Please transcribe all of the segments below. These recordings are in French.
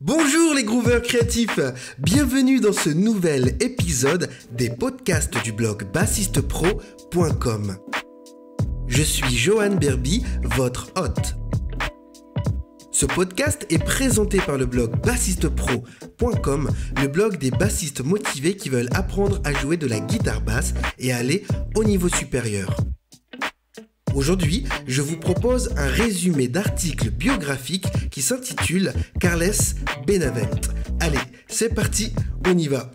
Bonjour les grooveurs créatifs, bienvenue dans ce nouvel épisode des podcasts du blog BassistePro.com. Je suis Johan Berby, votre hôte. Ce podcast est présenté par le blog BassistePro.com, le blog des bassistes motivés qui veulent apprendre à jouer de la guitare basse et à aller au niveau supérieur. Aujourd'hui, je vous propose un résumé d'articles biographiques qui s'intitule Carles Benavent. Allez, c'est parti, on y va.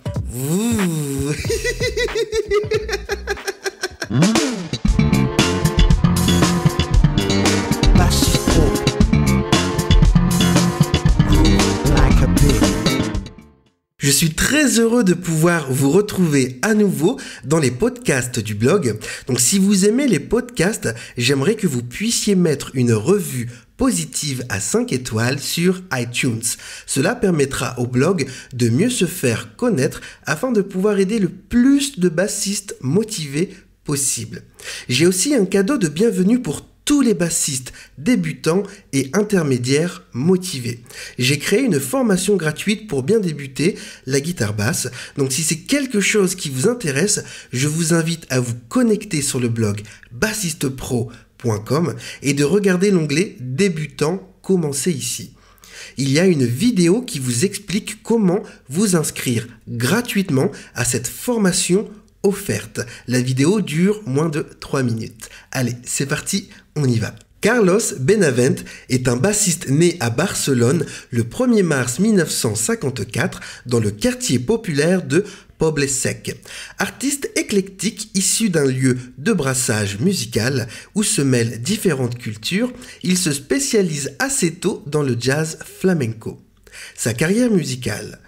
Je suis très heureux de pouvoir vous retrouver à nouveau dans les podcasts du blog. Donc si vous aimez les podcasts, j'aimerais que vous puissiez mettre une revue positive à 5 étoiles sur iTunes. Cela permettra au blog de mieux se faire connaître afin de pouvoir aider le plus de bassistes motivés possible. J'ai aussi un cadeau de bienvenue pour tous les bassistes débutants et intermédiaires motivés. J'ai créé une formation gratuite pour bien débuter la guitare basse. Donc si c'est quelque chose qui vous intéresse, je vous invite à vous connecter sur le blog BassistePro.com et de regarder l'onglet Débutants commencer ici. Il y a une vidéo qui vous explique comment vous inscrire gratuitement à cette formation offerte. La vidéo dure moins de 3 minutes. Allez, c'est parti, on y va. Carles Benavent est un bassiste né à Barcelone le 1er mars 1954 dans le quartier populaire de Poble Sec. Artiste éclectique issu d'un lieu de brassage musical où se mêlent différentes cultures, il se spécialise assez tôt dans le jazz flamenco. Sa carrière musicale.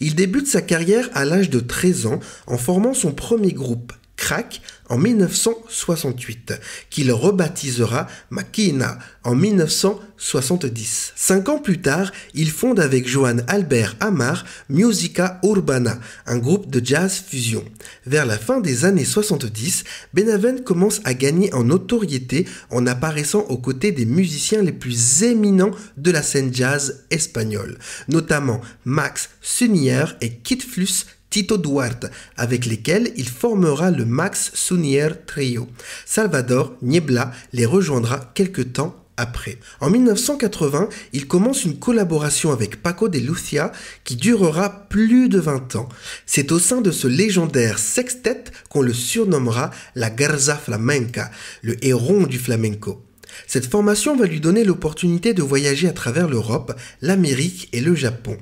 Il débute sa carrière à l'âge de 13 ans en formant son premier groupe, Crack, en 1968, qu'il rebaptisera Maquina en 1970. 5 ans plus tard, il fonde avec Joan Albert Amar Musica Urbana, un groupe de jazz fusion. Vers la fin des années 70, Benavent commence à gagner en notoriété en apparaissant aux côtés des musiciens les plus éminents de la scène jazz espagnole, notamment Max Sunyer et Kit Fluss, Tito Duarte, avec lesquels il formera le Max Sunyer Trio. Salvador Niebla les rejoindra quelque temps après. En 1980, il commence une collaboration avec Paco de Lucia qui durera plus de 20 ans. C'est au sein de ce légendaire sextet qu'on le surnommera la Garza Flamenca, le héron du flamenco. Cette formation va lui donner l'opportunité de voyager à travers l'Europe, l'Amérique et le Japon.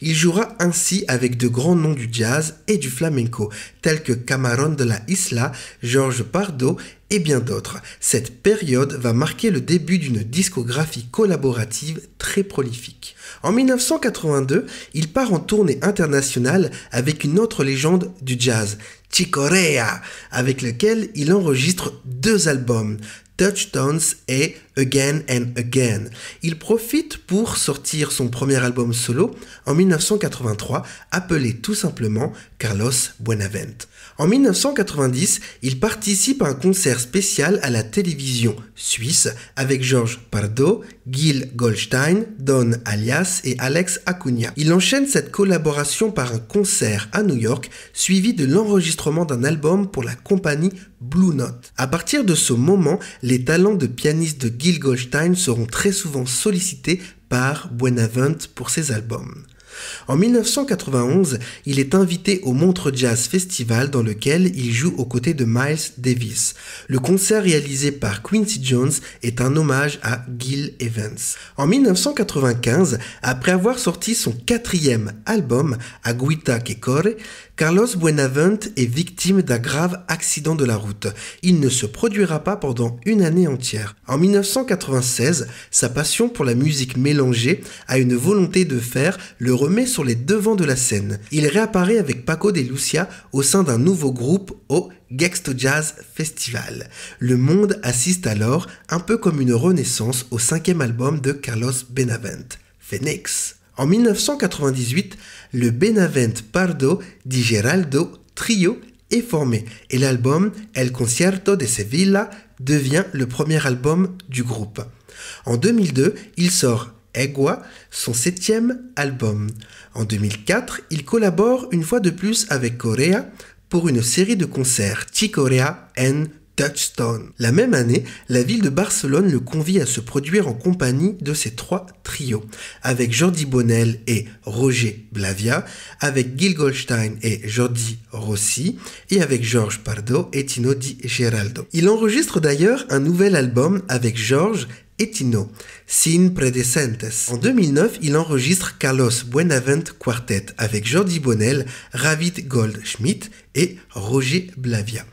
Il jouera ainsi avec de grands noms du jazz et du flamenco, tels que Camarón de la Isla, Jorge Pardo et bien d'autres. Cette période va marquer le début d'une discographie collaborative très prolifique. En 1982, il part en tournée internationale avec une autre légende du jazz, Chick Corea, avec lequel il enregistre 2 albums, Touchstone et Again and Again. Il profite pour sortir son premier album solo en 1983, appelé tout simplement Carles Benavent. En 1990, il participe à un concert spécial à la télévision suisse avec Jorge Pardo, Gil Goldstein, Don Alias et Alex Acuna. Il enchaîne cette collaboration par un concert à New York, suivi de l'enregistrement d'un album pour la compagnie Blue Note. À partir de ce moment, les talents de pianiste de Gil Goldstein seront très souvent sollicités par Benavent pour ses albums. En 1991, il est invité au Montreux Jazz Festival dans lequel il joue aux côtés de Miles Davis. Le concert réalisé par Quincy Jones est un hommage à Gil Evans. En 1995, après avoir sorti son 4e album, Aguita Quecore, Carles Benavent est victime d'un grave accident de la route. Il ne se produira pas pendant une année entière. En 1996, sa passion pour la musique mélangée à une volonté de faire le remet sur les devants de la scène. Il réapparaît avec Paco de Lucia au sein d'un nouveau groupe au Gexto Jazz Festival. Le monde assiste alors, un peu comme une renaissance, au 5e album de Carles Benavent, Fénix. En 1998, le Benavent Pardo di Geraldo Trio est formé et l'album El Concierto de Sevilla devient le premier album du groupe. En 2002, il sort Egua, son 7e album. En 2004, il collabore une fois de plus avec Corea pour une série de concerts Chick Corea and Touchstone. La même année, la ville de Barcelone le convie à se produire en compagnie de ses 3 trios, avec Jordi Bonnell et Roger Blavia, avec Gil Goldstein et Jordi Rossi, et avec Jorge Pardo et Tito Di Geraldo. Il enregistre d'ailleurs un nouvel album avec Jorge et Tino, Sin Predecentes. En 2009, il enregistre Carles Benavent Quartet avec Jordi Bonnell, Ravid Goldschmidt et Roger Blavia.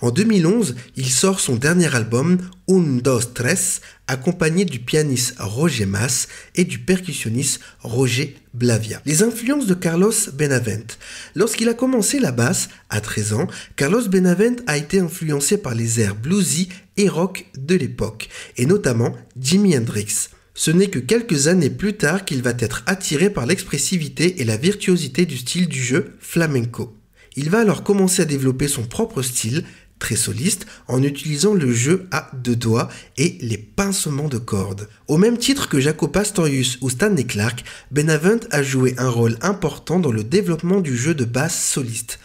En 2011, il sort son dernier album Un, Dos, Tres, accompagné du pianiste Roger Mas et du percussionniste Roger Blavia. Les influences de Carles Benavent. Lorsqu'il a commencé la basse, à 13 ans, Carles Benavent a été influencé par les airs bluesy et rock de l'époque, et notamment Jimi Hendrix. Ce n'est que quelques années plus tard qu'il va être attiré par l'expressivité et la virtuosité du style du jeu flamenco. Il va alors commencer à développer son propre style, très soliste, en utilisant le jeu à 2 doigts et les pincements de cordes. Au même titre que Jaco Pastorius ou Stanley Clarke, Benavent a joué un rôle important dans le développement du jeu de basse soliste.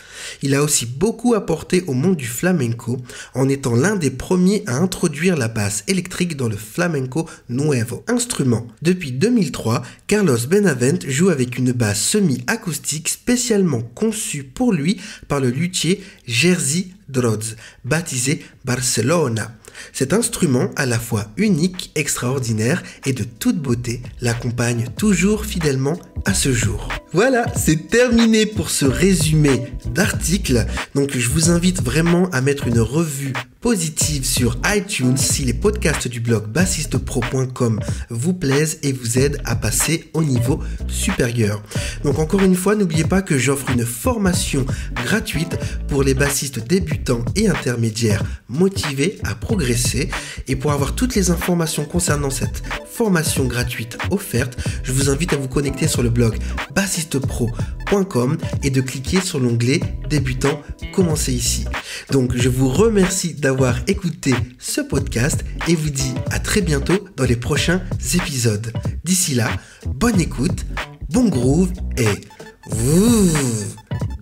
Il a aussi beaucoup apporté au monde du flamenco, en étant l'un des premiers à introduire la basse électrique dans le flamenco nuevo. Instrument. Depuis 2003, Carles Benavent joue avec une basse semi-acoustique spécialement conçue pour lui par le luthier Jerzy Drodz, baptisé Barcelona. Cet instrument, à la fois unique, extraordinaire et de toute beauté, l'accompagne toujours fidèlement à ce jour. Voilà, c'est terminé pour ce résumé d'article. Donc je vous invite vraiment à mettre une revue positive sur iTunes si les podcasts du blog BassistePro.com vous plaisent et vous aident à passer au niveau supérieur. Donc encore une fois, n'oubliez pas que j'offre une formation gratuite pour les bassistes débutants et intermédiaires motivés à progresser. Et pour avoir toutes les informations concernant cette formation gratuite offerte, je vous invite à vous connecter sur le blog BassistePro.com et de cliquer sur l'onglet Débutants, commencez ici. Donc je vous remercie d'avoir écouté ce podcast et vous dis à très bientôt dans les prochains épisodes. D'ici là, bonne écoute, bon groove et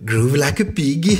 groove like a pig.